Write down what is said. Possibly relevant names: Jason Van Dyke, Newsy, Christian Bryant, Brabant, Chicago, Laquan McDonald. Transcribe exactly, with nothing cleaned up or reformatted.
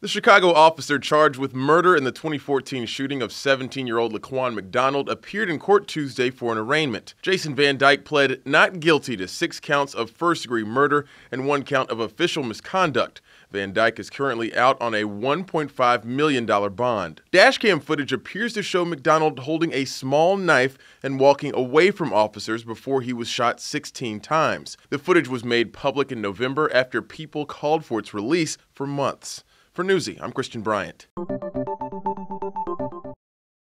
The Chicago officer charged with murder in the twenty fourteen shooting of seventeen-year-old Laquan McDonald appeared in court Tuesday for an arraignment. Jason Van Dyke pled not guilty to six counts of first-degree murder and one count of official misconduct. Van Dyke is currently out on a one point five million dollars bond. Dashcam footage appears to show McDonald holding a small knife and walking away from officers before he was shot sixteen times. The footage was made public in November after people called for its release for months. For Newsy, I'm Christian Bryant.